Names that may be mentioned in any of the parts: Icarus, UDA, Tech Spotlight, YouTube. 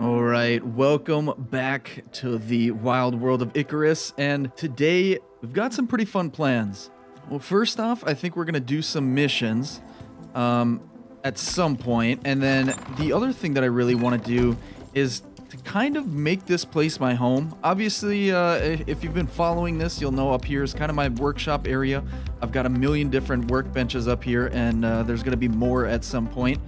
All right, welcome back to the wild world of Icarus, and today we've got some pretty fun plans. Well, first off, I think we're gonna do some missions at some point, and then the other thing that I really want to do is to kind of make this place my home. Obviously, if you've been following this, you'll know up here is kind of my workshop area. I've got a million different workbenches up here, and there's gonna be more at some point,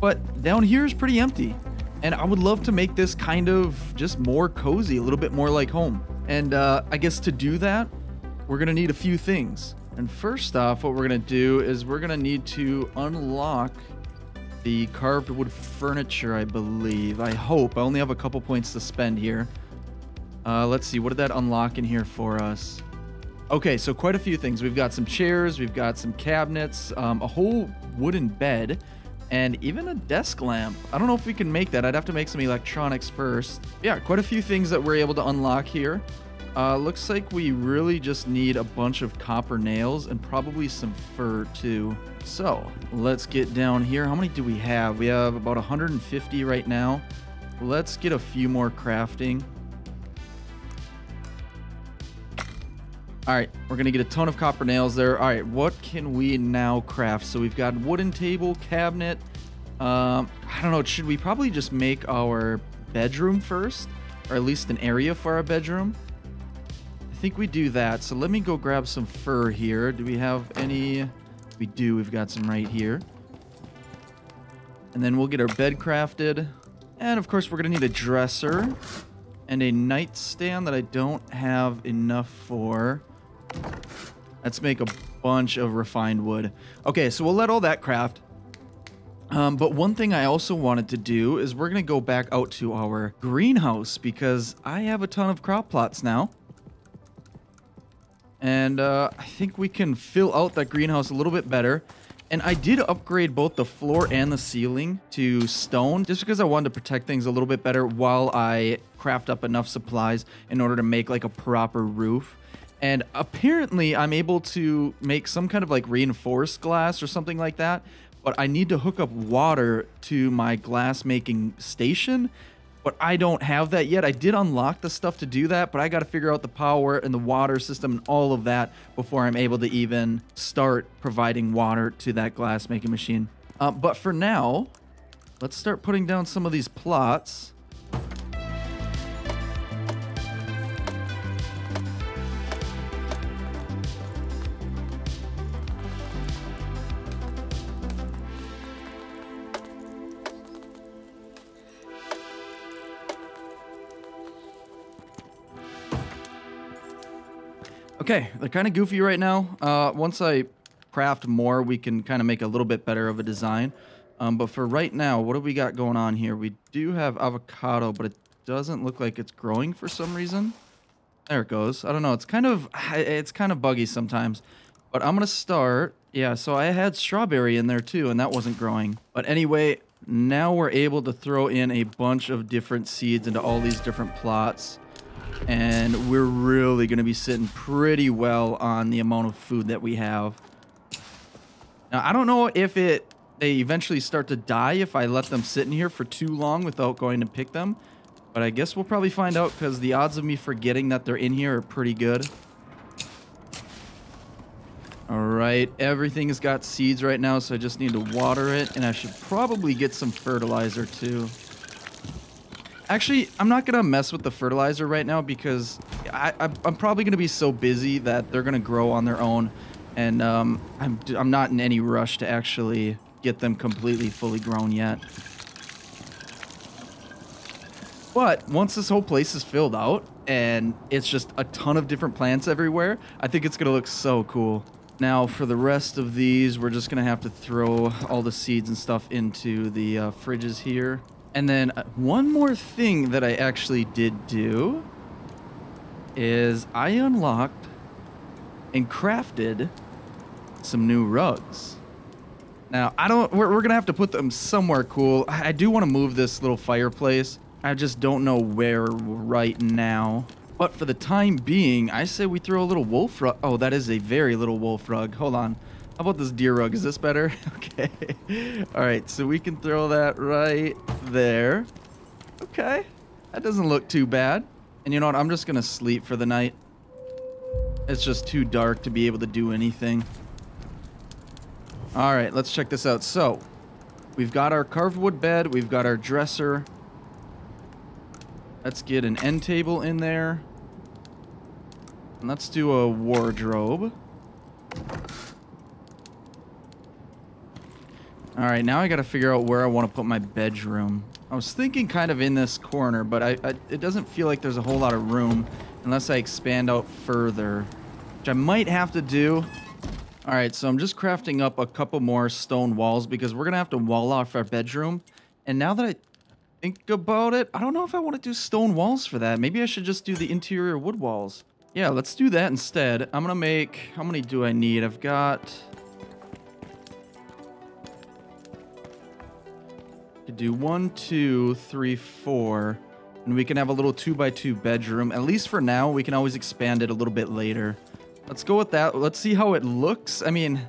but down here is pretty empty. And I would love to make this kind of just more cozy, a little bit more like home. And I guess to do that, we're gonna need a few things. And first off, what we're gonna do is we're gonna need to unlock the carved wood furniture, I believe. I hope. I only have a couple points to spend here. Let's see, what did that unlock in here for us? Okay, so quite a few things. We've got some chairs, we've got some cabinets, a whole wooden bed, and even a desk lamp. I don't know if we can make that. I'd have to make some electronics first. Yeah, quite a few things that we're able to unlock here. Looks like we really just need a bunch of copper nails and probably some fur too. So let's get down here. How many do we have? We have about 150 right now. Let's get a few more crafting. All right, we're gonna get a ton of copper nails there. All right, what can we now craft? So we've got wooden table, cabinet. I don't know, should we probably just make our bedroom first? Or at least an area for our bedroom? I think we do that. So let me go grab some fur here. Do we have any? We do, we've got some right here. And then we'll get our bed crafted. And of course, we're gonna need a dresser and a nightstand that I don't have enough for. Let's make a bunch of refined wood. Okay, so we'll let all that craft. But one thing I also wanted to do is we're gonna go back out to our greenhouse because I have a ton of crop plots now. And I think we can fill out that greenhouse a little bit better. And I did upgrade both the floor and the ceiling to stone just because I wanted to protect things a little bit better while I craft up enough supplies in order to make like a proper roof. And apparently I'm able to make some kind of like reinforced glass or something like that, but I need to hook up water to my glass making station, but I don't have that yet. I did unlock the stuff to do that, but I got to figure out the power and the water system and all of that before I'm able to even start providing water to that glass making machine. But for now, let's start putting down some of these plots. Okay, they're kind of goofy right now. Once I craft more, we can kind of make a little bit better of a design. But for right now, what do we got going on here? We do have avocado, but it doesn't look like it's growing for some reason. There it goes. I don't know. It's kind of buggy sometimes. But I'm gonna start. Yeah, so I had strawberry in there too, and that wasn't growing. But anyway, now we're able to throw in a bunch of different seeds into all these different plots. And we're really going to be sitting pretty well on the amount of food that we have. Now, I don't know if they eventually start to die if I let them sit in here for too long without going to pick them. But I guess we'll probably find out because the odds of me forgetting that they're in here are pretty good. All right, everything's got seeds right now, so I just need to water it. And I should probably get some fertilizer too. Actually, I'm not going to mess with the fertilizer right now because I'm probably going to be so busy that they're going to grow on their own. And I'm not in any rush to actually get them completely fully grown yet. But once this whole place is filled out and it's just a ton of different plants everywhere, I think it's going to look so cool. Now, for the rest of these, we're just going to have to throw all the seeds and stuff into the fridges here. And then one more thing that I actually did do is I unlocked and crafted some new rugs. Now, we're gonna have to put them somewhere cool. I do want to move this little fireplace. I just don't know where right now. But for the time being, I say we throw a little wolf rug. Oh, that is a very little wolf rug. Hold on. How about this deer rug? Is this better? Okay. All right, so we can throw that right there. Okay. That doesn't look too bad. And you know what? I'm just going to sleep for the night. It's just too dark to be able to do anything. All right, let's check this out. So, we've got our carved wood bed. We've got our dresser. Let's get an end table in there. And let's do a wardrobe. All right, now I got to figure out where I want to put my bedroom. I was thinking kind of in this corner, but it doesn't feel like there's a whole lot of room unless I expand out further, which I might have to do. All right, so I'm just crafting up a couple more stone walls because we're going to have to wall off our bedroom. And now that I think about it, I don't know if I want to do stone walls for that. Maybe I should just do the interior wood walls. Yeah, let's do that instead. I'm going to make... How many do I need? I've got... Could do 1, 2, 3, 4, and we can have a little 2x2 bedroom. At least for now, we can always expand it a little bit later. Let's go with that. Let's see how it looks. I mean,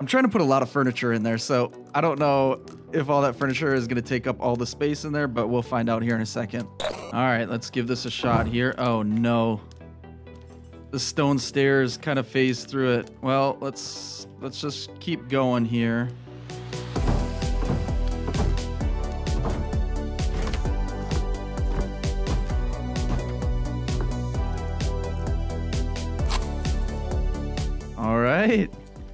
I'm trying to put a lot of furniture in there, so I don't know if all that furniture is going to take up all the space in there, but we'll find out here in a second. All right, let's give this a shot here. Oh, no. The stone stairs kind of phase through it. Well, let's just keep going here. All right,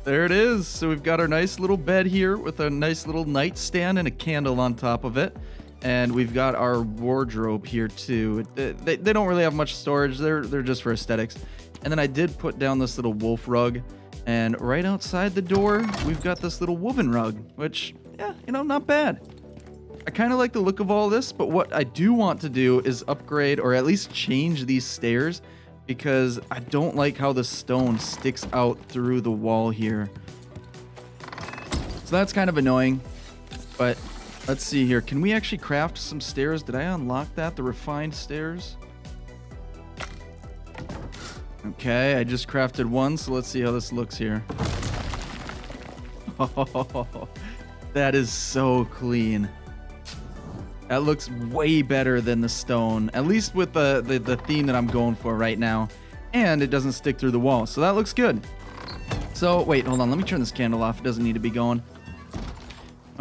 there it is. So we've got our nice little bed here with a nice little nightstand and a candle on top of it. And we've got our wardrobe here too. They don't really have much storage. They're just for aesthetics. And then I did put down this little wolf rug, and right outside the door, we've got this little woven rug, which, yeah, you know, not bad. I kind of like the look of all this, but what I do want to do is upgrade or at least change these stairs because I don't like how the stone sticks out through the wall here. So that's kind of annoying, but let's see here. Can we actually craft some stairs? Did I unlock that? The refined stairs? Okay, I just crafted one, so let's see how this looks here. Oh, that is so clean. That looks way better than the stone, at least with the theme that I'm going for right now. And it doesn't stick through the wall, so that looks good. So, wait, hold on. Let me turn this candle off. It doesn't need to be going.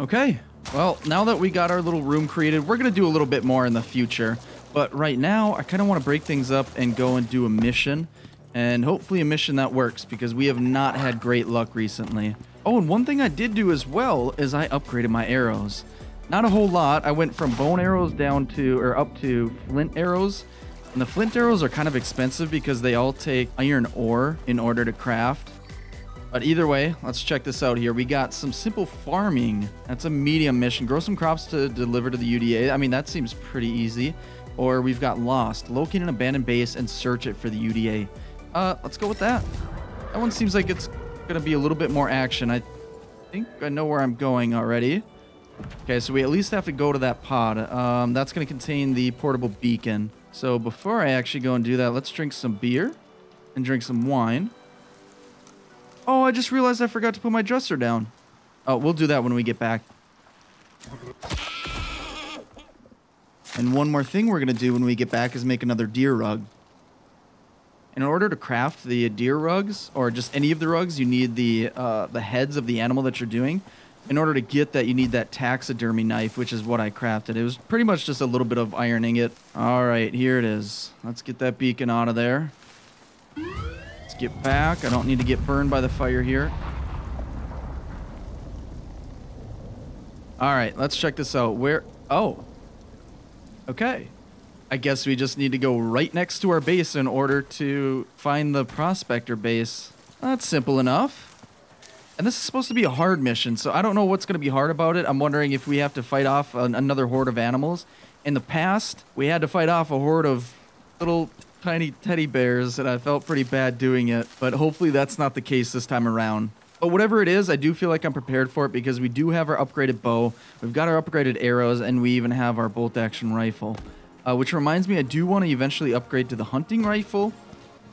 Okay. Well, now that we got our little room created, we're going to do a little bit more in the future. But right now, I kind of want to break things up and go and do a mission. And hopefully a mission that works, because we have not had great luck recently. Oh, and one thing I did do as well is I upgraded my arrows. Not a whole lot. I went from bone arrows down to, or up to flint arrows. And the flint arrows are kind of expensive because they all take iron ore in order to craft. But either way, let's check this out here. We got some simple farming. That's a medium mission. Grow some crops to deliver to the UDA. I mean, that seems pretty easy. Or we've got lost. Locate an abandoned base and search it for the UDA. Let's go with that. That one seems like it's going to be a little bit more action. I think I know where I'm going already. Okay, so we at least have to go to that pod. That's going to contain the portable beacon. So before I actually go and do that, let's drink some beer and drink some wine. Oh, I just realized I forgot to put my dresser down. Oh, we'll do that when we get back. And one more thing we're going to do when we get back is make another deer rug. In order to craft the deer rugs, or just any of the rugs, you need the heads of the animal that you're doing. In order to get that, you need that taxidermy knife, which is what I crafted. It was pretty much just a little bit of ironing it. All right, here it is. Let's get that beacon out of there. Let's get back. I don't need to get burned by the fire here. All right, let's check this out. Where? Oh. Okay. I guess we just need to go right next to our base in order to find the prospector base. That's simple enough. And this is supposed to be a hard mission, so I don't know what's going to be hard about it. I'm wondering if we have to fight off another horde of animals. In the past, we had to fight off a horde of little... tiny teddy bears, and I felt pretty bad doing it, but hopefully that's not the case this time around. But whatever it is, I do feel like I'm prepared for it because we do have our upgraded bow, we've got our upgraded arrows, and we even have our bolt action rifle, which reminds me I do want to eventually upgrade to the hunting rifle,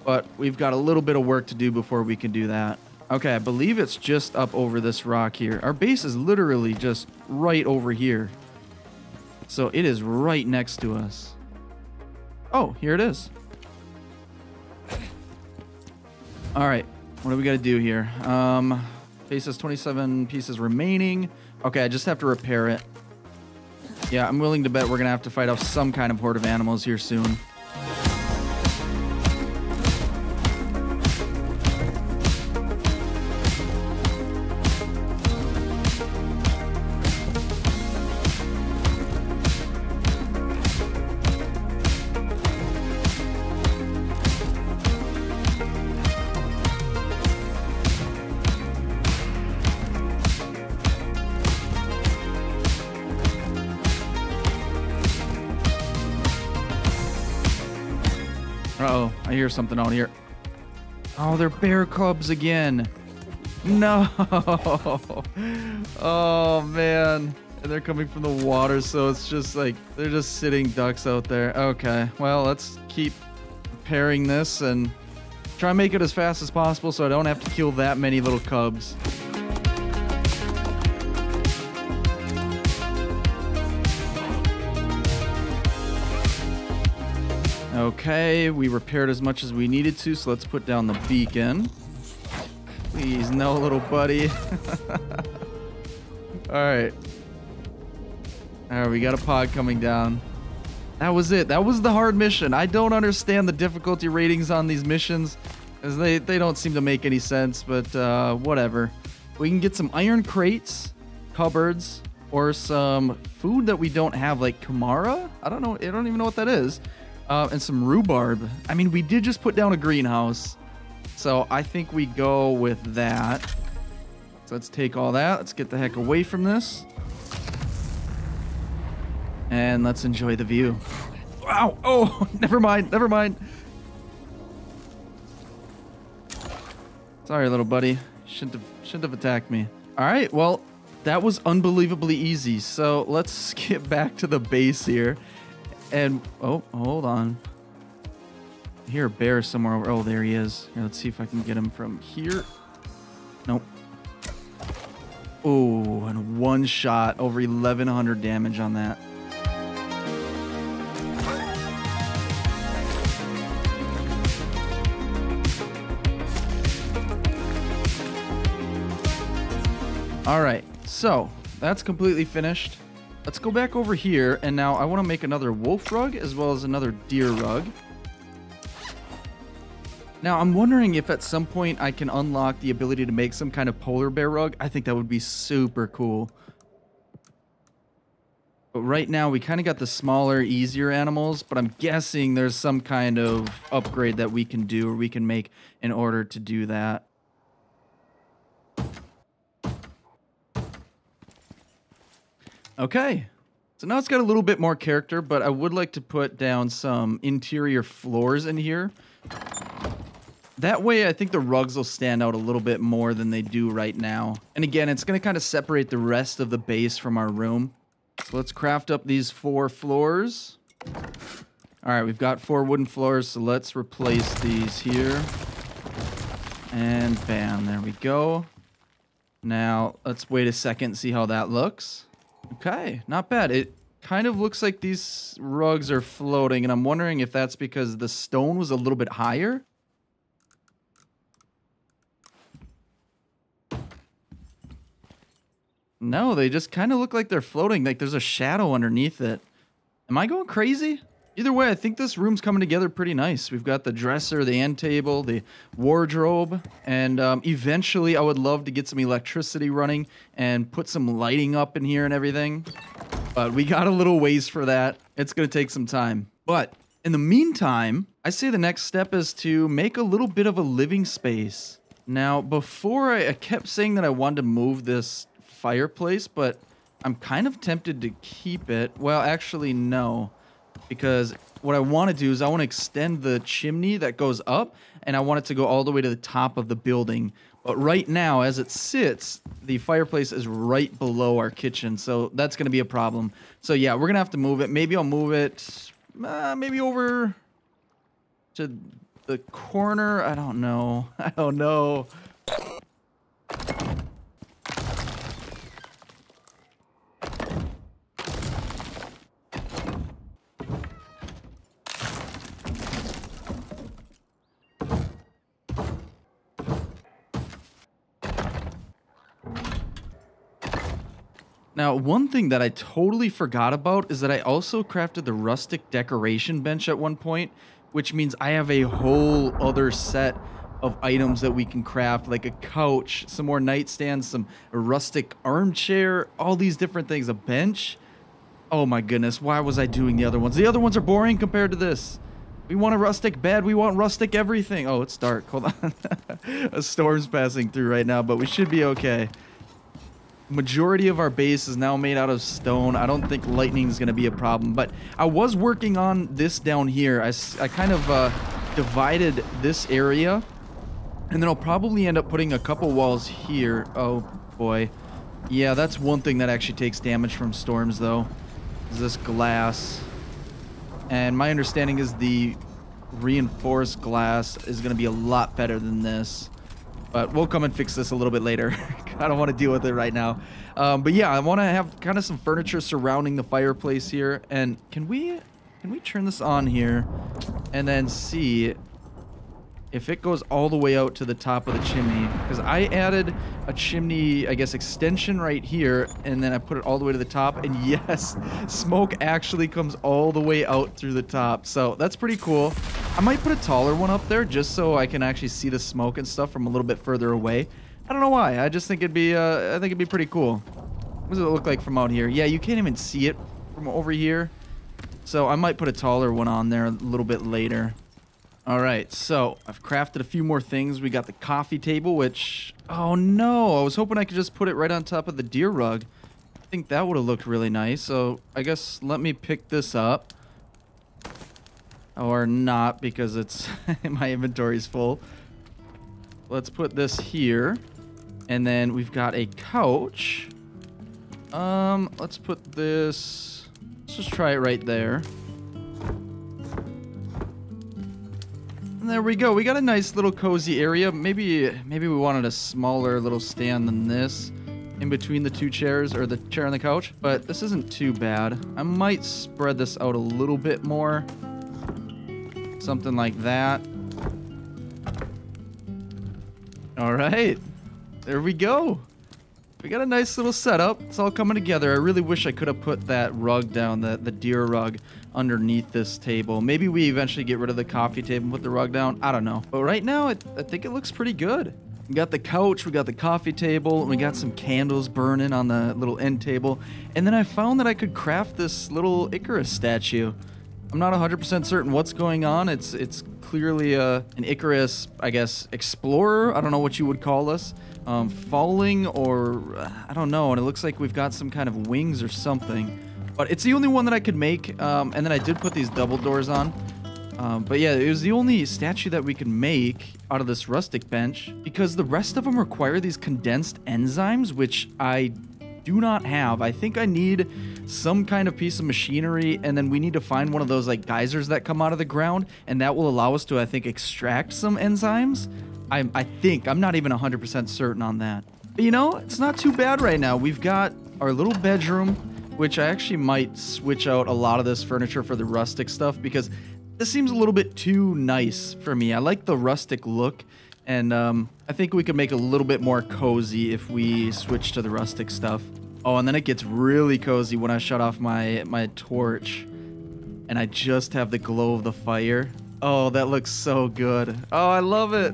but we've got a little bit of work to do before we can do that. Okay, I believe it's just up over this rock here. Our base is literally just right over here. So it is right next to us. Oh, here it is. All right, what do we got to do here? Base has 27 pieces remaining. Okay, I just have to repair it. Yeah, I'm willing to bet we're gonna have to fight off some kind of horde of animals here soon. Uh-oh, I hear something out here. Oh, they're bear cubs again. No. Oh, man. And they're coming from the water, so it's just like, they're just sitting ducks out there. Okay, well, let's keep repairing this and try and make it as fast as possible so I don't have to kill that many little cubs. Okay, we repaired as much as we needed to, so let's put down the beacon. Please, no, little buddy. Alright. Alright, we got a pod coming down. That was it. That was the hard mission. I don't understand the difficulty ratings on these missions, because they don't seem to make any sense, but whatever. We can get some iron crates, cupboards, or some food that we don't have, like Kamara? I don't know. I don't even know what that is. And some rhubarb. I mean, we did just put down a greenhouse. So I think we go with that. So let's take all that. Let's get the heck away from this. And let's enjoy the view. Wow. Oh, never mind. Never mind. Sorry, little buddy. Shouldn't have attacked me. All right. Well, that was unbelievably easy. So let's skip back to the base here. And, oh, hold on. I hear a bear somewhere over. Oh, there he is. Here, let's see if I can get him from here. Nope. Oh, and one shot. Over 1,100 damage on that. All right. So, that's completely finished. Let's go back over here, and now I want to make another wolf rug as well as another deer rug. Now, I'm wondering if at some point I can unlock the ability to make some kind of polar bear rug. I think that would be super cool. But right now, we kind of got the smaller, easier animals, but I'm guessing there's some kind of upgrade that we can do or we can make in order to do that. Okay, so now it's got a little bit more character, but I would like to put down some interior floors in here. That way, I think the rugs will stand out a little bit more than they do right now. And again, it's going to kind of separate the rest of the base from our room. So let's craft up these 4 floors. All right, we've got 4 wooden floors, so let's replace these here. And bam, there we go. Now, let's wait a second, see how that looks. Okay, not bad. It kind of looks like these rugs are floating, and I'm wondering if that's because the stone was a little bit higher. No, they just kind of look like they're floating, like there's a shadow underneath it. Am I going crazy? Either way, I think this room's coming together pretty nice. We've got the dresser, the end table, the wardrobe, and eventually I would love to get some electricity running and put some lighting up in here and everything. But we got a little ways for that. It's going to take some time. But in the meantime, I say the next step is to make a little bit of a living space. Now, before I kept saying that I wanted to move this fireplace, but I'm kind of tempted to keep it. Well, actually, no. Because what I want to do is I want to extend the chimney that goes up, and I want it to go all the way to the top of the building. But right now, as it sits, the fireplace is right below our kitchen, so that's going to be a problem. So yeah, we're going to have to move it. Maybe I'll move it maybe over to the corner. I don't know. I don't know. Now, one thing that I totally forgot about is that I also crafted the rustic decoration bench at one point, which means I have a whole other set of items that we can craft, like a couch, some more nightstands, some rustic armchair, all these different things, a bench. Oh my goodness, why was I doing the other ones? The other ones are boring compared to this. We want a rustic bed. We want rustic everything. Oh, it's dark. Hold on. A storm's passing through right now, but we should be okay. Majority of our base is now made out of stone. I don't think lightning is going to be a problem, but I was working on this down here. I kind of divided this area, and then I'll probably end up putting a couple walls here. Oh, boy. Yeah, that's one thing that actually takes damage from storms, though, is this glass. And my understanding is the reinforced glass is going to be a lot better than this. But we'll come and fix this a little bit later. I don't want to deal with it right now. But yeah, I want to have kind of some furniture surrounding the fireplace here. And can we turn this on here and then see if it goes all the way out to the top of the chimney? Because I added a chimney, I guess, extension right here, and then I put it all the way to the top. And yes, smoke actually comes all the way out through the top. So that's pretty cool. I might put a taller one up there just so I can actually see the smoke and stuff from a little bit further away. I don't know why. I just think it'd be, I think it'd be pretty cool. What does it look like from out here? Yeah, you can't even see it from over here. So I might put a taller one on there a little bit later. All right, so I've crafted a few more things. We got the coffee table, which, oh no, I was hoping I could just put it right on top of the deer rug. I think that would have looked really nice. So I guess let me pick this up. Or not, because it's my inventory's full. Let's put this here. And then we've got a couch. Let's put this, let's just try it right there. There we go. We got a nice little cozy area. Maybe we wanted a smaller little stand than this in between the two chairs, or the chair and the couch, but this isn't too bad. I might spread this out a little bit more. Something like that. All right. There we go. We got a nice little setup. It's all coming together. I really wish I could have put that rug down, the deer rug, underneath this table. Maybe we eventually get rid of the coffee table and put the rug down. I don't know. But right now, I think it looks pretty good. We got the couch, we got the coffee table, and we got some candles burning on the little end table. And then I found that I could craft this little Icarus statue. I'm not 100% certain what's going on. It's clearly an Icarus, I guess, explorer. I don't know what you would call us. Falling, or I don't know, and it looks like we've got some kind of wings or something, but it's the only one that I could make, and then I did put these double doors on, but yeah, it was the only statue that we could make out of this rustic bench, because the rest of them require these condensed enzymes, which I do not have. I think I need some kind of piece of machinery, and then we need to find one of those like geysers that come out of the ground, and that will allow us to, I think, extract some enzymes. I think. I'm not even 100% certain on that. But, you know, it's not too bad right now. We've got our little bedroom, which I actually might switch out a lot of this furniture for the rustic stuff, because this seems a little bit too nice for me. I like the rustic look, and I think we could make a little bit more cozy if we switch to the rustic stuff. Oh, and then it gets really cozy when I shut off my torch, and I just have the glow of the fire. Oh, that looks so good. Oh, I love it.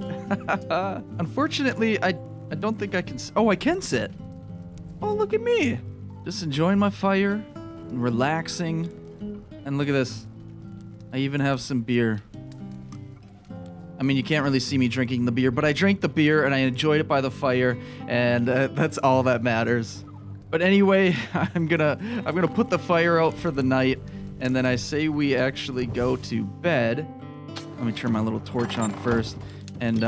Unfortunately, I don't think I can... Oh, I can sit. Oh, look at me. Just enjoying my fire and relaxing. And look at this. I even have some beer. I mean, you can't really see me drinking the beer, but I drank the beer and I enjoyed it by the fire. And that's all that matters. But anyway, I'm gonna put the fire out for the night. And then I say we actually go to bed. Let me turn my little torch on first, and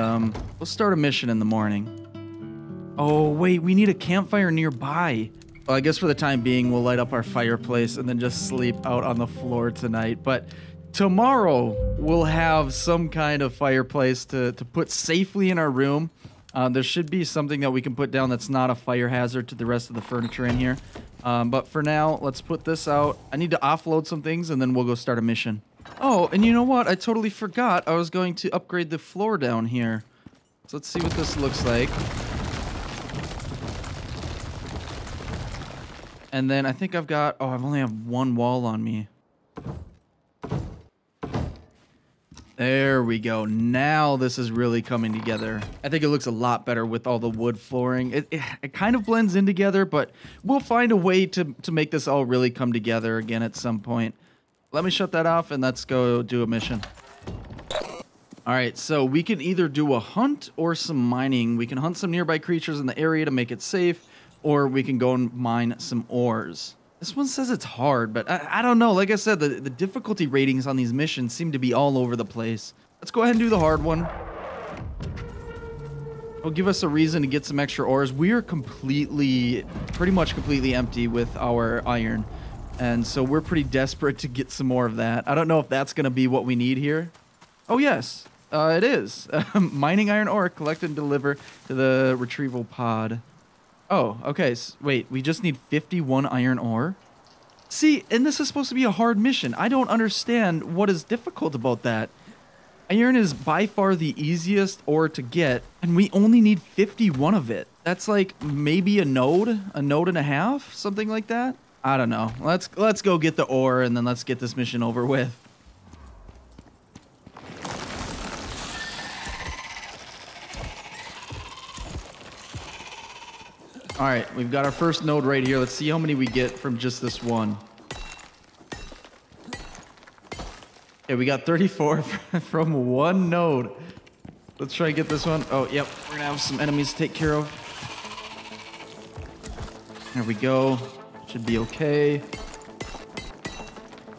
we'll start a mission in the morning. Oh, wait, we need a campfire nearby. Well, I guess for the time being, we'll light up our fireplace and then just sleep out on the floor tonight. But tomorrow, we'll have some kind of fireplace to put safely in our room. There should be something that we can put down that's not a fire hazard to the rest of the furniture in here. But for now, let's put this out. I need to offload some things, and then we'll go start a mission. Oh, and you know what? I totally forgot I was going to upgrade the floor down here. So let's see what this looks like. And then I think I've got... Oh, I only have one wall on me. There we go. Now this is really coming together. I think it looks a lot better with all the wood flooring. It kind of blends in together, but we'll find a way to make this all really come together again at some point. Let me shut that off and let's go do a mission. All right, so we can either do a hunt or some mining. We can hunt some nearby creatures in the area to make it safe, or we can go and mine some ores. This one says it's hard, but I don't know. Like I said, the difficulty ratings on these missions seem to be all over the place. Let's go ahead and do the hard one. It'll give us a reason to get some extra ores. We are pretty much completely empty with our iron. And so we're pretty desperate to get some more of that. I don't know if that's going to be what we need here. Oh, yes, it is. Mining iron ore, collect and deliver to the retrieval pod. Oh, okay. So, wait, we just need 51 iron ore? See, and this is supposed to be a hard mission. I don't understand what is difficult about that. Iron is by far the easiest ore to get, and we only need 51 of it. That's like maybe a node and a half, something like that. I don't know. Let's go get the ore, and then let's get this mission over with. All right, we've got our first node right here. Let's see how many we get from just this one. Okay, we got 34 from one node. Let's try and get this one. Oh, yep, we're gonna have some enemies to take care of. There we go, should be okay.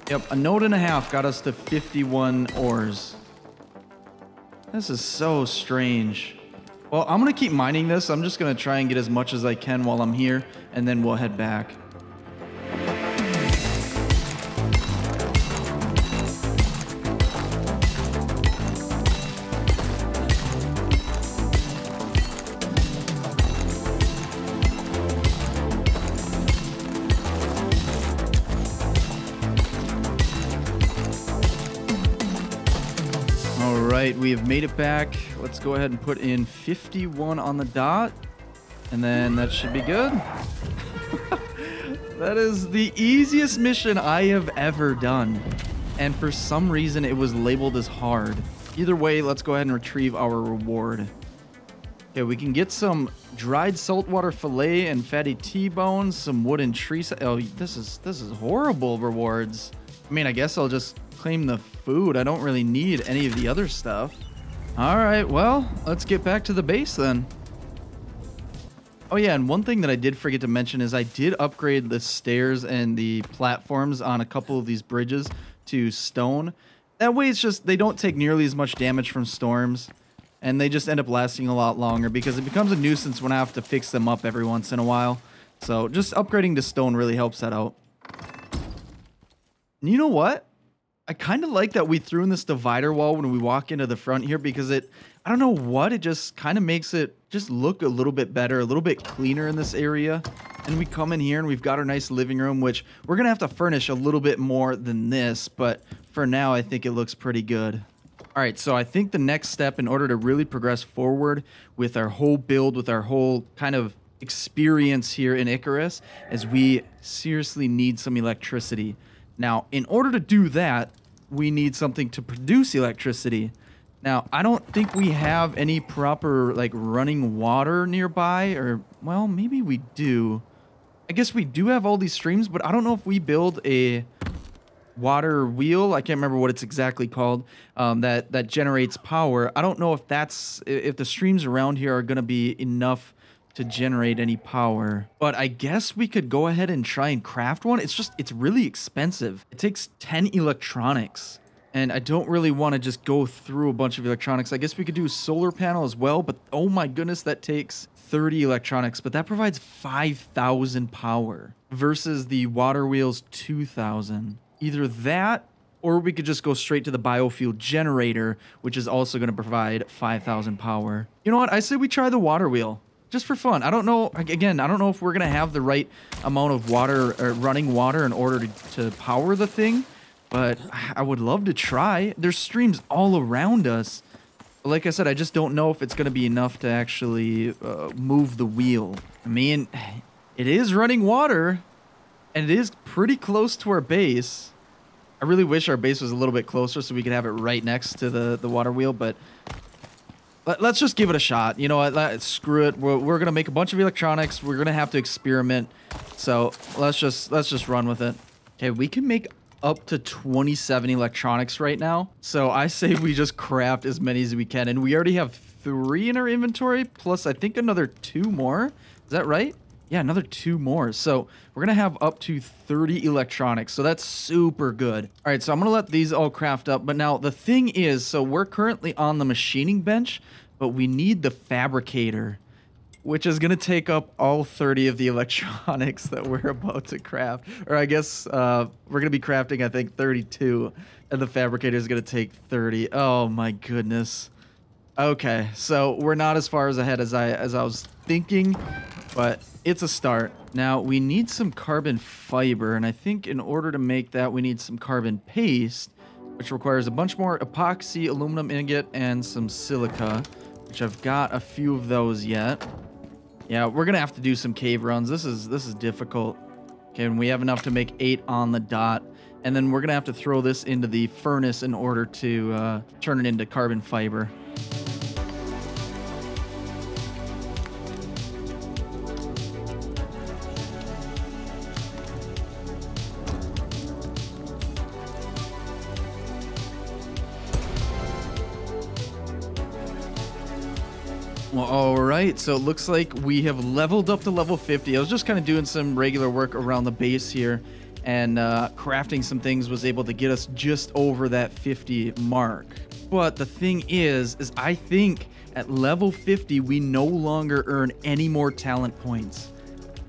Yep, a node and a half got us to 51 ores. This is so strange. Well, I'm going to keep mining this. I'm just going to try and get as much as I can while I'm here, and then we'll head back. We have made it back. Let's go ahead and put in 51 on the dot, and then that should be good. That is the easiest mission I have ever done, and for some reason it was labeled as hard. Either way, let's go ahead and retrieve our reward. Okay, we can get some dried saltwater fillet and fatty T-bones, some wooden tree. Oh, this is horrible rewards. I mean, I guess I'll just claim the food. I don't really need any of the other stuff. All right, well, let's get back to the base then. Oh yeah, and one thing that I did forget to mention is I did upgrade the stairs and the platforms on a couple of these bridges to stone. That way it's just, they don't take nearly as much damage from storms, and they just end up lasting a lot longer because it becomes a nuisance when I have to fix them up every once in a while. So just upgrading to stone really helps that out. And you know what? I kind of like that we threw in this divider wall when we walk into the front here because I don't know what, it just kind of makes it just look a little bit better, a little bit cleaner in this area. And we come in here and we've got our nice living room, which we're going to have to furnish a little bit more than this, but for now I think it looks pretty good. All right, so I think the next step in order to really progress forward with our whole build, with our whole kind of experience here in Icarus, is we seriously need some electricity. Now, in order to do that, we need something to produce electricity. Now, I don't think we have any proper, like, running water nearby, or, well, maybe we do. I guess we do have all these streams, but I don't know if we build a water wheel, I can't remember what it's exactly called, that generates power. I don't know if that's, if the streams around here are going to be enough to generate any power. But I guess we could go ahead and try and craft one. It's just, it's really expensive. It takes 10 electronics. And I don't really want to just go through a bunch of electronics. I guess we could do a solar panel as well, but oh my goodness, that takes 30 electronics, but that provides 5,000 power versus the water wheel's 2,000. Either that, or we could just go straight to the biofuel generator, which is also going to provide 5,000 power. You know what? I say we try the water wheel. Just for fun. I don't know, again, I don't know if we're going to have the right amount of water or running water in order to power the thing, but I would love to try. There's streams all around us. But like I said, I just don't know if it's going to be enough to actually move the wheel. I mean, it is running water, And it is pretty close to our base. I really wish our base was a little bit closer so we could have it right next to the water wheel, but let's just give it a shot. You know what? Screw it. We're going to make a bunch of electronics. We're going to have to experiment. So let's just run with it. Okay, we can make up to 27 electronics right now. So I say we just craft as many as we can. And we already have 3 in our inventory, plus I think another 2 more. Is that right? Yeah, another 2 more. So we're going to have up to 30 electronics. So that's super good. All right, so I'm going to let these all craft up. But now the thing is, so we're currently on the machining bench, but we need the fabricator, which is going to take up all 30 of the electronics that we're about to craft. Or I guess we're going to be crafting, I think, 32, and the fabricator is going to take 30. Oh, my goodness. Okay, so we're not as far as ahead as I was thinking, but it's a start. Now, we need some carbon fiber, and I think in order to make that, we need some carbon paste, which requires a bunch more epoxy, aluminum ingot, and some silica, which I've got a few of those yet. Yeah, we're going to have to do some cave runs. This is difficult. Okay, and we have enough to make 8 on the dot. And then we're going to have to throw this into the furnace in order to turn it into carbon fiber. Well, all right, so it looks like we have leveled up to level 50. I was just kind of doing some regular work around the base here, and crafting some things was able to get us just over that 50 mark. But the thing is I think at level 50, we no longer earn any more talent points.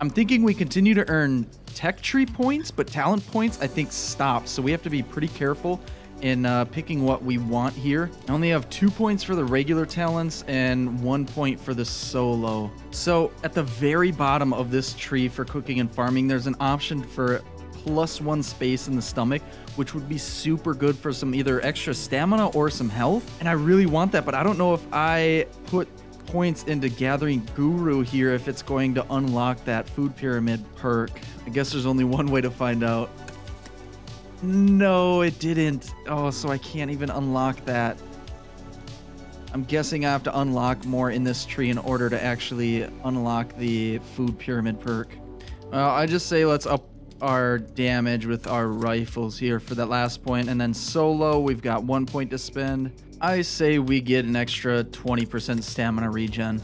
I'm thinking we continue to earn tech tree points, but talent points, I think, stop. So we have to be pretty careful in picking what we want here. I only have 2 points for the regular talents and 1 point for the solo. So at the very bottom of this tree for cooking and farming, there's an option for +1 space in the stomach, which would be super good for some either extra stamina or some health. And I really want that, but I don't know if I put points into Gathering Guru here, if it's going to unlock that food pyramid perk. I guess there's only one way to find out. No, it didn't. Oh, so I can't even unlock that. I'm guessing I have to unlock more in this tree in order to actually unlock the food pyramid perk. I just say let's up our damage with our rifles here for that last point. And then solo, we've got 1 point to spend. I say we get an extra 20% stamina regen.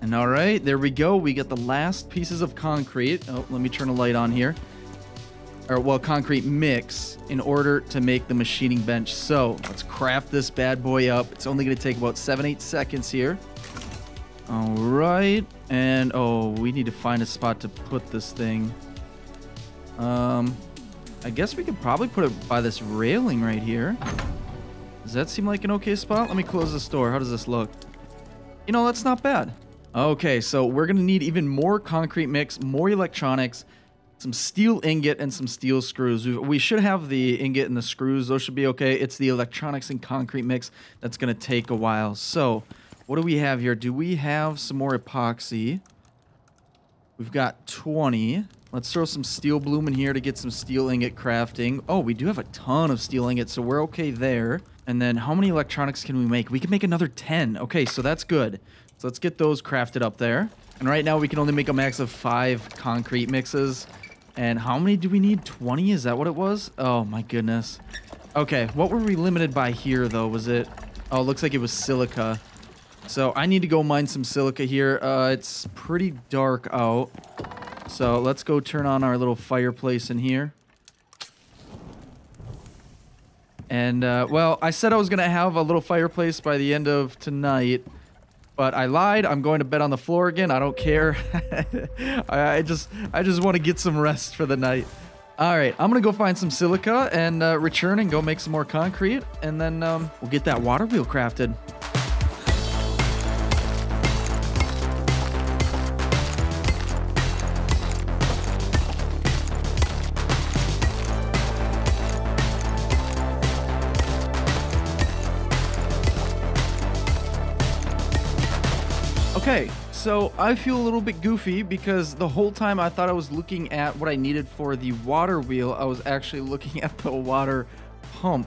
And all right, there we go. We get the last pieces of concrete. Oh, let me turn a light on here. Or, well, concrete mix in order to make the machining bench. So let's craft this bad boy up. It's only going to take about 7-8 seconds here. All right. And, oh, we need to find a spot to put this thing. I guess we could probably put it by this railing right here. Does that seem like an okay spot? Let me close this door. How does this look? You know, that's not bad. Okay, so we're going to need even more concrete mix, more electronics, some steel ingot, and some steel screws. We should have the ingot and the screws. Those should be okay. It's the electronics and concrete mix that's going to take a while. So what do we have here? Do we have some more epoxy? We've got 20. Let's throw some steel bloom in here to get some steel ingot crafting. Oh, we do have a ton of steel ingots, so we're okay there. And then how many electronics can we make? We can make another 10. Okay, so that's good. So let's get those crafted up there. And right now we can only make a max of 5 concrete mixes. And how many do we need? 20? Is that what it was? Oh, my goodness. Okay, what were we limited by here, though? Was it... Oh, it looks like it was silica. So I need to go mine some silica here. It's pretty dark out. So let's go turn on our little fireplace in here. And, well, I said I was going to have a little fireplace by the end of tonight, but I lied. I'm going to bed on the floor again. I don't care. I just want to get some rest for the night. All right, I'm going to go find some silica and return and go make some more concrete. And then we'll get that water wheel crafted. So I feel a little bit goofy because the whole time I thought I was looking at what I needed for the water wheel, I was actually looking at the water pump.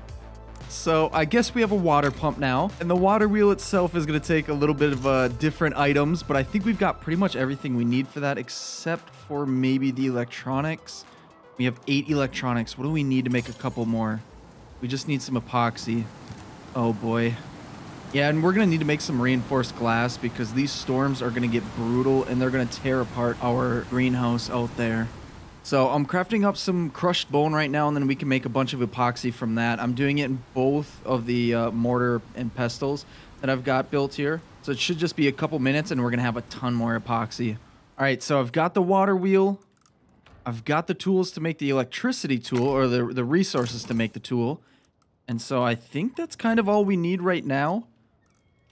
So I guess we have a water pump now, and the water wheel itself is going to take a little bit of different items, but I think we've got pretty much everything we need for that except for maybe the electronics. We have 8 electronics. What do we need to make a couple more? We just need some epoxy. Oh boy. Yeah, and we're going to need to make some reinforced glass because these storms are going to get brutal and they're going to tear apart our greenhouse out there. So I'm crafting up some crushed bone right now, and then we can make a bunch of epoxy from that. I'm doing it in both of the mortar and pestles that I've got built here. So it should just be a couple minutes and we're going to have a ton more epoxy. All right, so I've got the water wheel. I've got the tools to make the electricity tool, or the resources to make the tool. And so I think that's kind of all we need right now.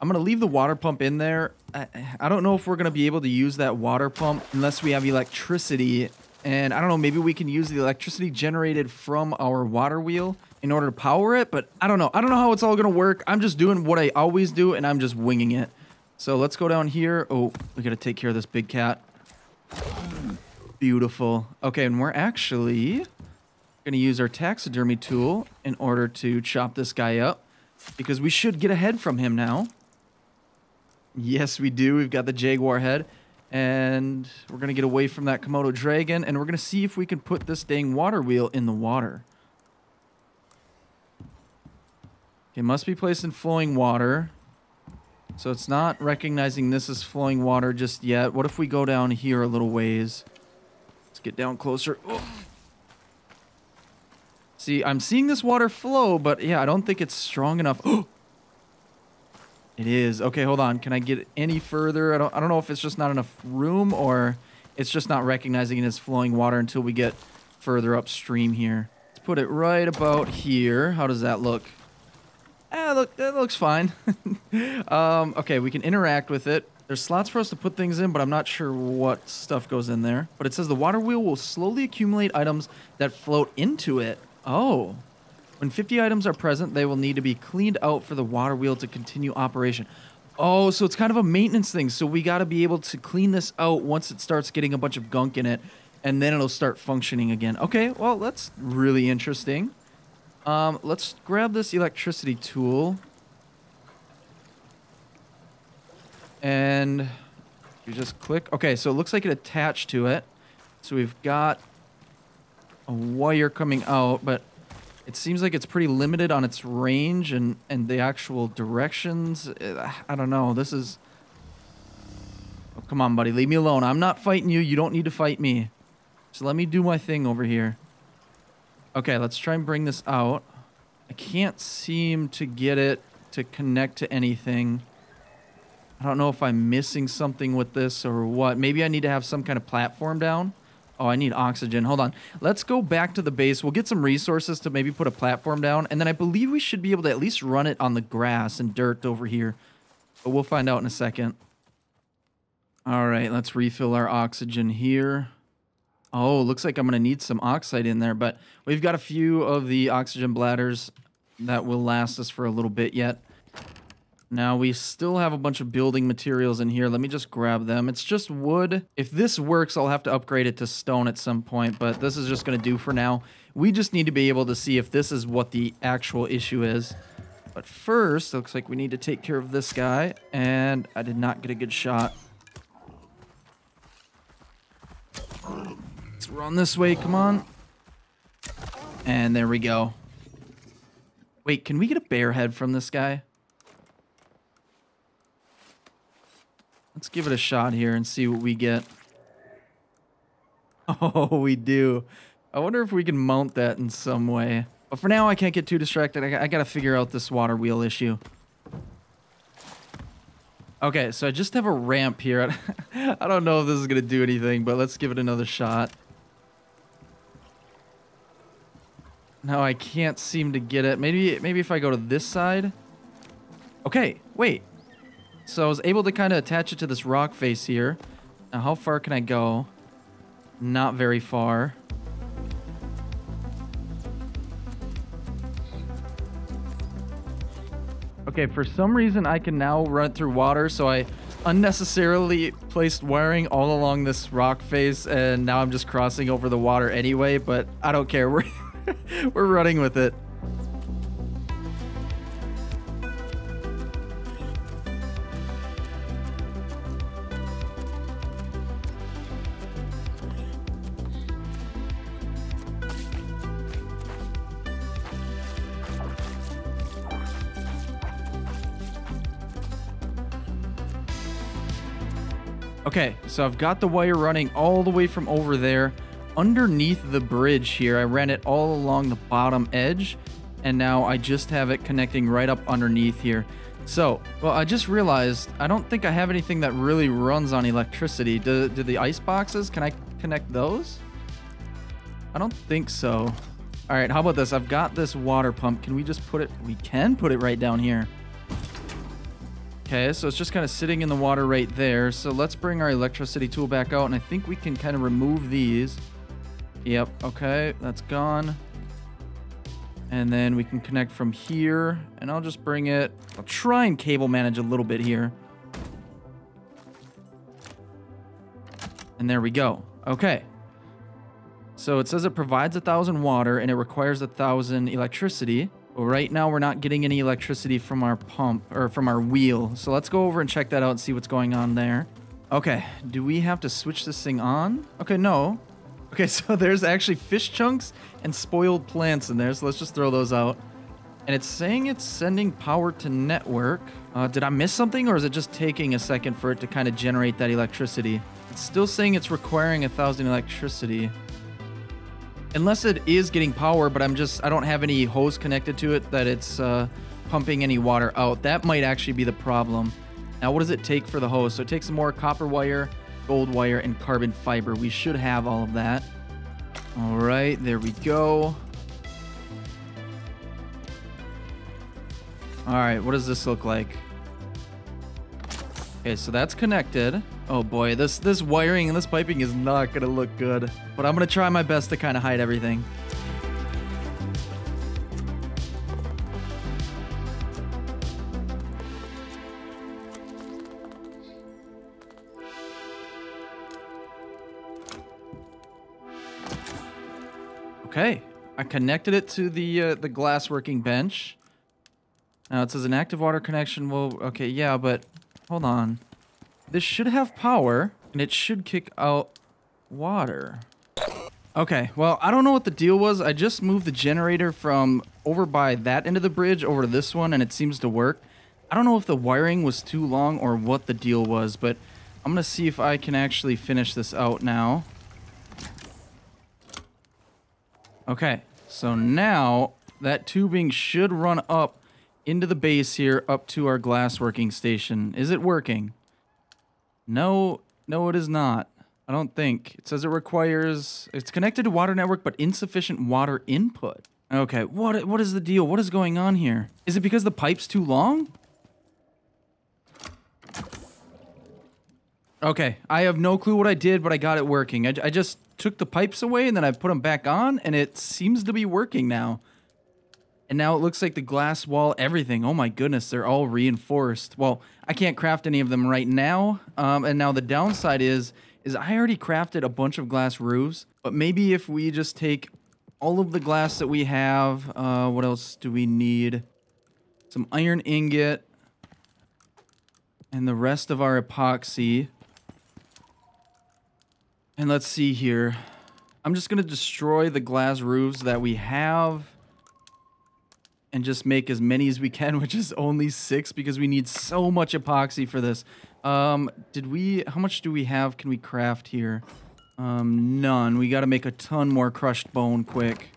I'm going to leave the water pump in there. I don't know if we're going to be able to use that water pump unless we have electricity. And I don't know, maybe we can use the electricity generated from our water wheel in order to power it. But I don't know. I don't know how it's all going to work. I'm just doing what I always do, and I'm just winging it. So let's go down here. Oh, we got to take care of this big cat. Beautiful. Okay, and we're actually going to use our taxidermy tool in order to chop this guy up, because we should get a head from him now. Yes, we do. We've got the jaguar head. And we're going to get away from that Komodo dragon. And we're going to see if we can put this dang water wheel in the water. It must be placed in flowing water. So it's not recognizing this as flowing water just yet. What if we go down here a little ways? Let's get down closer. Oh. See, I'm seeing this water flow, but yeah, I don't think it's strong enough. It is. Okay, hold on. Can I get any further? I don't know if it's just not enough room or it's just not recognizing it as flowing water until we get further upstream here. Let's put it right about here. How does that look? Ah, look, that looks fine. Okay, we can interact with it. There's slots for us to put things in, but I'm not sure what stuff goes in there. But it says the water wheel will slowly accumulate items that float into it. Oh. When 50 items are present, they will need to be cleaned out for the water wheel to continue operation. Oh, so it's kind of a maintenance thing. So we got to be able to clean this out once it starts getting a bunch of gunk in it, and then it'll start functioning again. Okay, well, that's really interesting. Let's grab this electricity tool. And you just click. Okay, so it looks like it attached to it. So we've got a wire coming out, but it seems like it's pretty limited on its range and the actual directions. I don't know. This is... Oh, come on, buddy. Leave me alone. I'm not fighting you. You don't need to fight me. So let me do my thing over here. Okay, let's try and bring this out. I can't seem to get it to connect to anything. I don't know if I'm missing something with this or what. Maybe I need to have some kind of platform down. Oh, I need oxygen. Hold on. Let's go back to the base. We'll get some resources to maybe put a platform down. And then I believe we should be able to at least run it on the grass and dirt over here. But we'll find out in a second. All right, let's refill our oxygen here. Oh, looks like I'm going to need some oxide in there. But we've got a few of the oxygen bladders that will last us for a little bit yet. Now, we still have a bunch of building materials in here. Let me just grab them. It's just wood. If this works, I'll have to upgrade it to stone at some point, but this is just going to do for now. We just need to be able to see if this is what the actual issue is. But first, it looks like we need to take care of this guy, and I did not get a good shot. Let's run this way. Come on. And there we go. Wait, can we get a bear head from this guy? Let's give it a shot here and see what we get. Oh, we do. I wonder if we can mount that in some way. But for now, I can't get too distracted. I got to figure out this water wheel issue. Okay, so I just have a ramp here. I don't know if this is going to do anything, but let's give it another shot. No, I can't seem to get it. Maybe if I go to this side. Okay, wait. So I was able to kind of attach it to this rock face here. Now, how far can I go? Not very far. Okay, for some reason I can now run it through water, so I unnecessarily placed wiring all along this rock face, and now I'm just crossing over the water anyway, but I don't care. We're running with it. Okay, so I've got the wire running all the way from over there underneath the bridge here. I ran it all along the bottom edge, and now I just have it connecting right up underneath here. So, well, I just realized I don't think I have anything that really runs on electricity. Do the ice boxes, can I connect those? I don't think so. All right, how about this? I've got this water pump. Can we just put it? We can put it right down here. Okay, so it's just kind of sitting in the water right there. So let's bring our electricity tool back out, and I think we can kind of remove these. Yep, okay, that's gone. And then we can connect from here, and I'll just bring it. I'll try and cable manage a little bit here. And there we go. Okay. So it says it provides 1,000 water, and it requires 1,000 electricity. Right now, we're not getting any electricity from our pump, or from our wheel. So let's go over and check that out and see what's going on there. Okay, do we have to switch this thing on? Okay, no. Okay, so there's actually fish chunks and spoiled plants in there, so let's just throw those out. And it's saying it's sending power to network. Did I miss something, or is it just taking a second for it to kind of generate that electricity? It's still saying it's requiring 1,000 electricity. Unless it is getting power, but I don't have any hose connected to it that it's pumping any water out. That might actually be the problem. Now, what does it take for the hose? So it takes more copper wire, gold wire, and carbon fiber. We should have all of that. All right, there we go. All right, what does this look like? Okay, so that's connected. Oh boy, this wiring and this piping is not gonna look good. But I'm gonna try my best to kind of hide everything. Okay, I connected it to the glass working bench. Now it says an active water connection will... Okay, yeah, but... Hold on. This should have power, and it should kick out water. Okay, well, I don't know what the deal was. I just moved the generator from over by that end of the bridge over to this one, and it seems to work. I don't know if the wiring was too long or what the deal was, but I'm gonna see if I can actually finish this out now. Okay, so now that tubing should run up into the base here, up to our glass working station. Is it working? No, it is not. I don't think. It says it requires... It's connected to water network, but insufficient water input. Okay, what is the deal? What is going on here? Is it because the pipe's too long? Okay, I have no clue what I did, but I got it working. I just took the pipes away, and then I put them back on, and it seems to be working now. And now it looks like the glass wall, everything. Oh my goodness, they're all reinforced. Well, I can't craft any of them right now. And now the downside is I already crafted a bunch of glass roofs. But maybe if we just take all of the glass that we have, what else do we need? Some iron ingot. And the rest of our epoxy. And let's see here. I'm just going to destroy the glass roofs that we have. And just make as many as we can, which is only 6 because we need so much epoxy for this. How much do we have? Can we craft here? None. We got to make a ton more crushed bone quick.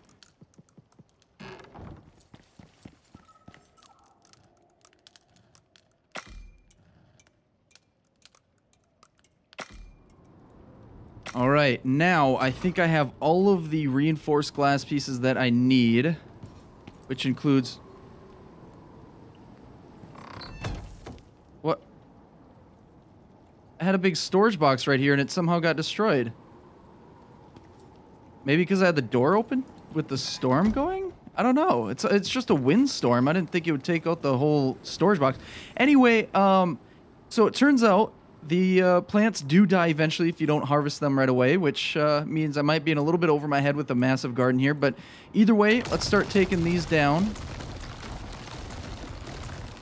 All right, now I think I have all of the reinforced glass pieces that I need. Which includes... What? I had a big storage box right here and it somehow got destroyed. Maybe because I had the door open with the storm going? I don't know. It's just a windstorm. I didn't think it would take out the whole storage box. Anyway, so it turns out The plants do die eventually if you don't harvest them right away, which means I might be in a little bit over my head with a massive garden here. But either way, let's start taking these down.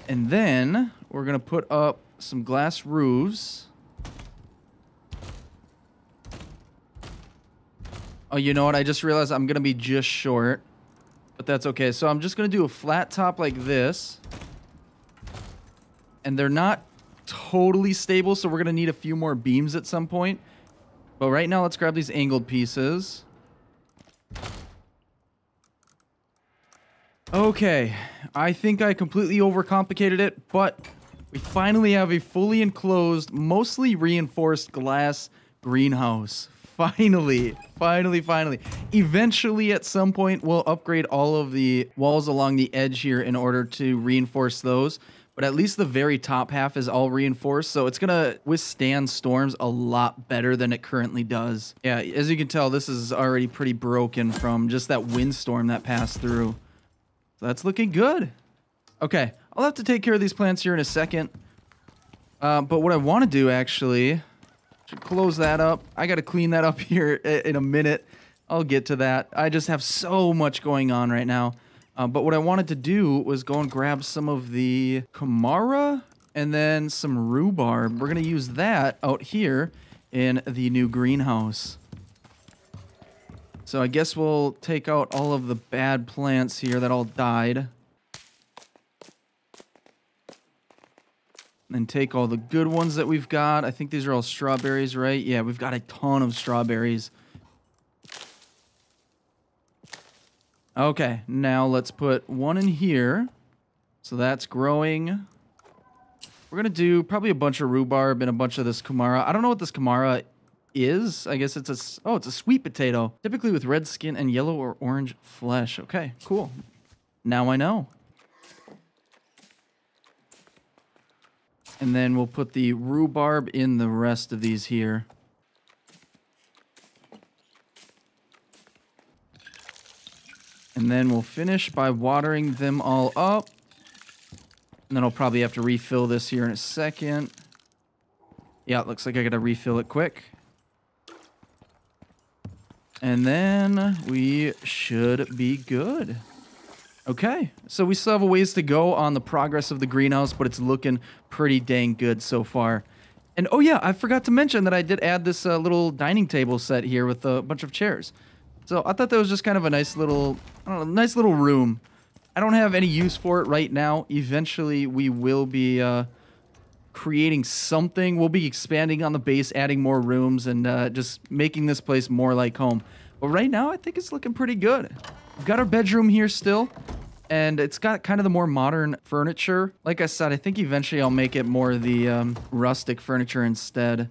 And then we're going to put up some glass roofs. Oh, you know what? I just realized I'm going to be just short. But that's okay. So I'm just going to do a flat top like this. And they're not totally stable, so we're gonna need a few more beams at some point, but right now let's grab these angled pieces. Okay, I think I completely overcomplicated it, but we finally have a fully enclosed, mostly reinforced glass greenhouse. Finally. Eventually, at some point, we'll upgrade all of the walls along the edge here in order to reinforce those. But at least the very top half is all reinforced, so it's gonna withstand storms a lot better than it currently does. Yeah, as you can tell, this is already pretty broken from just that windstorm that passed through. So that's looking good. Okay, I'll have to take care of these plants here in a second. But what I want to do, actually, should close that up. I gotta clean that up here in a minute. I'll get to that. I just have so much going on right now. But what I wanted to do was go and grab some of the Kamara and then some rhubarb. We're going to use that out here in the new greenhouse. So I guess we'll take out all of the bad plants here that all died. And take all the good ones that we've got. I think these are all strawberries, right? Yeah, we've got a ton of strawberries. Okay, now let's put one in here. So that's growing. We're gonna do probably a bunch of rhubarb and a bunch of this Kamara. I don't know what this Kamara is. I guess it's a, oh, it's a sweet potato. Typically with red skin and yellow or orange flesh. Okay, cool. Now I know. And then we'll put the rhubarb in the rest of these here. And then we'll finish by watering them all up. And then I'll probably have to refill this here in a second. Yeah, it looks like I gotta refill it quick. And then we should be good. Okay, so we still have a ways to go on the progress of the greenhouse, but it's looking pretty dang good so far. And oh yeah, I forgot to mention that I did add this little dining table set here with a bunch of chairs. So I thought that was just kind of a nice little, I don't know, nice little room. I don't have any use for it right now. Eventually, we will be creating something. We'll be expanding on the base, adding more rooms, and just making this place more like home. But right now, I think it's looking pretty good. We've got our bedroom here still, and it's got kind of the more modern furniture. Like I said, I think eventually I'll make it more the rustic furniture instead.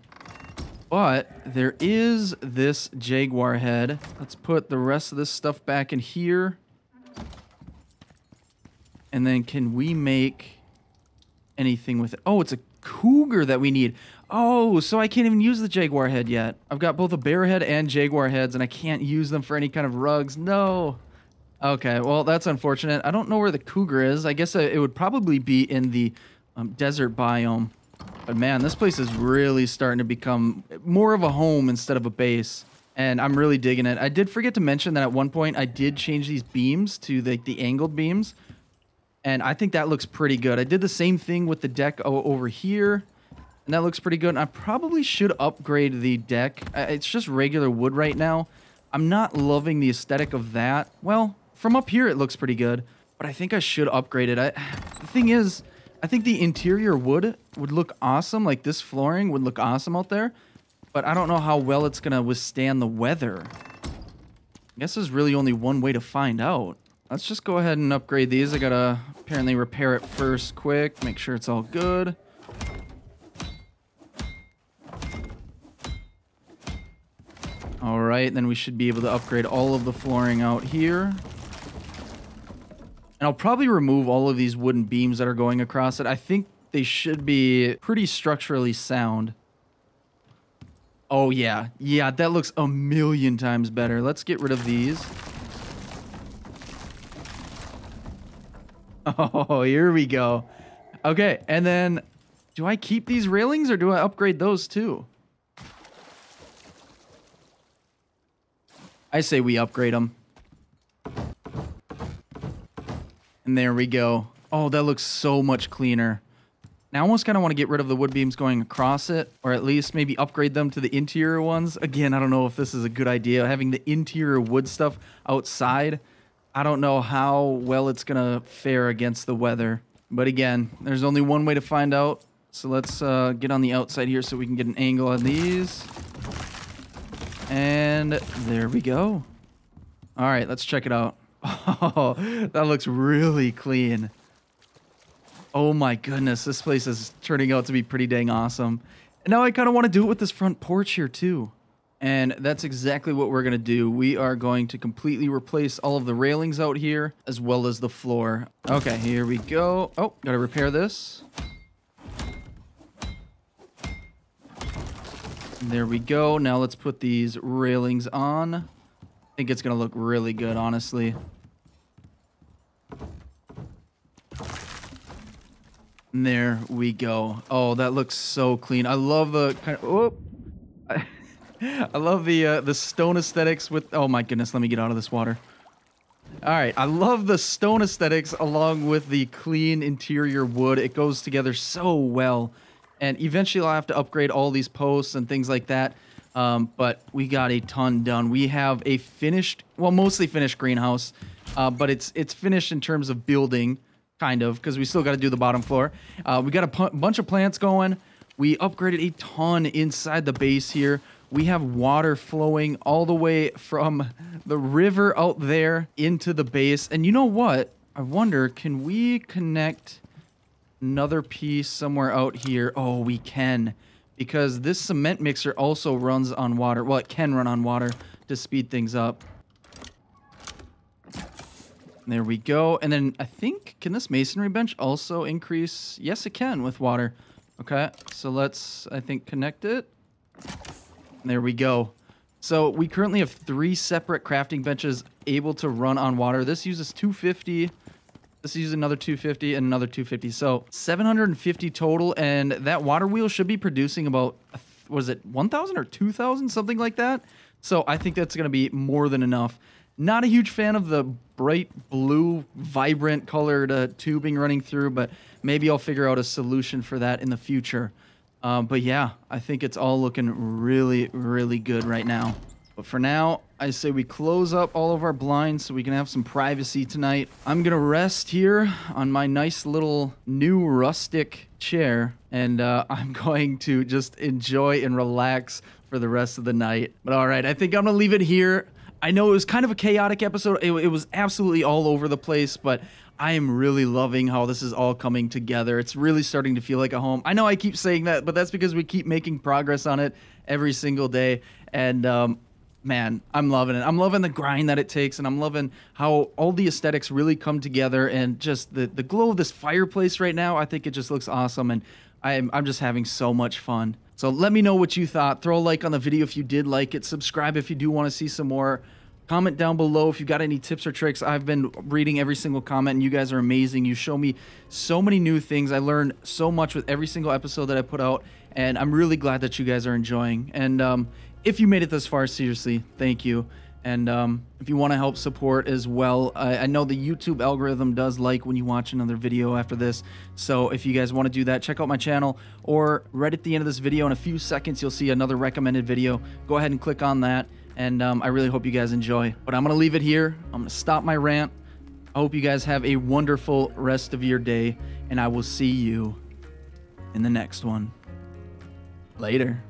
But there is this jaguar head. Let's put the rest of this stuff back in here. And then can we make anything with it? Oh, it's a cougar that we need. Oh, so I can't even use the jaguar head yet. I've got both a bear head and jaguar heads, and I can't use them for any kind of rugs. No. Okay, well, that's unfortunate. I don't know where the cougar is. I guess it would probably be in the desert biome. But man, this place is really starting to become more of a home instead of a base. And I'm really digging it. I did forget to mention that at one point I did change these beams to the angled beams. And I think that looks pretty good. I did the same thing with the deck over here. And that looks pretty good. And I probably should upgrade the deck. It's just regular wood right now. I'm not loving the aesthetic of that. Well, from up here it looks pretty good. But I think I should upgrade it. The thing is, I think the interior wood would look awesome. Like this flooring would look awesome out there, but I don't know how well it's gonna withstand the weather. I guess there's really only one way to find out. Let's just go ahead and upgrade these. I gotta apparently repair it first quick, make sure it's all good. All right, then we should be able to upgrade all of the flooring out here. And I'll probably remove all of these wooden beams that are going across it. I think they should be pretty structurally sound. Oh, yeah. Yeah, that looks a million times better. Let's get rid of these. Oh, here we go. Okay, and then Do I keep these railings or do I upgrade those too? I say we upgrade them. And there we go. Oh, that looks so much cleaner. Now I almost kind of want to get rid of the wood beams going across it, or at least maybe upgrade them to the interior ones. Again, I don't know if this is a good idea, having the interior wood stuff outside. I don't know how well it's going to fare against the weather. But again, there's only one way to find out. So let's get on the outside here so we can get an angle on these. And there we go. All right, let's check it out. Oh, that looks really clean. Oh my goodness, this place is turning out to be pretty dang awesome. And now I kind of want to do it with this front porch here too. And that's exactly what we're going to do. We are going to completely replace all of the railings out here as well as the floor. Okay, here we go. Oh, got to repair this. There we go. Now let's put these railings on. I think it's going to look really good, honestly. And there we go. Oh, that looks so clean. I love the kind of... Oh, I love the stone aesthetics with... Oh my goodness, let me get out of this water. All right, I love the stone aesthetics along with the clean interior wood. It goes together so well. And eventually I'll have to upgrade all these posts and things like that. But we got a ton done. We have a finished, well, mostly finished greenhouse. But it's finished in terms of building, kind of, because we still got to do the bottom floor. We got a bunch of plants going. We upgraded a ton inside the base here. We have water flowing all the way from the river out there into the base. And you know what? I wonder, can we connect another piece somewhere out here? Oh, we can. Because this cement mixer also runs on water. Well, it can run on water to speed things up. There we go. And then I think, can this masonry bench also increase? Yes, it can with water. Okay, so let's, I think, connect it. There we go. So we currently have 3 separate crafting benches able to run on water. This uses 250. This uses another 250 and another 250. So 750 total. And that water wheel should be producing about, was it 1,000 or 2,000? Something like that. So I think that's going to be more than enough. Not a huge fan of the bright blue, vibrant colored tubing running through, but maybe I'll figure out a solution for that in the future. But yeah, I think it's all looking really, really good right now. But for now, I say we close up all of our blinds so we can have some privacy tonight. I'm going to rest here on my nice little new rustic chair. And I'm going to just enjoy and relax for the rest of the night. But all right, I think I'm going to leave it here. I know it was kind of a chaotic episode. It was absolutely all over the place, but I am really loving how this is all coming together. It's really starting to feel like a home. I know I keep saying that, but that's because we keep making progress on it every single day. And man, I'm loving it. I'm loving the grind that it takes, and I'm loving how all the aesthetics really come together, and just the glow of this fireplace right now. I think it just looks awesome, and I'm just having so much fun. So let me know what you thought. Throw a like on the video if you did like it. Subscribe if you do want to see some more. Comment down below if you got any tips or tricks. I've been reading every single comment, and you guys are amazing. You show me so many new things. I learn so much with every single episode that I put out, and I'm really glad that you guys are enjoying. And if you made it this far, seriously, thank you. And if you want to help support as well, I know the YouTube algorithm does like when you watch another video after this. So if you guys want to do that, check out my channel. Or right at the end of this video, in a few seconds, you'll see another recommended video. Go ahead and click on that. And I really hope you guys enjoy. But I'm going to leave it here. I'm going to stop my rant. I hope you guys have a wonderful rest of your day. And I will see you in the next one. Later.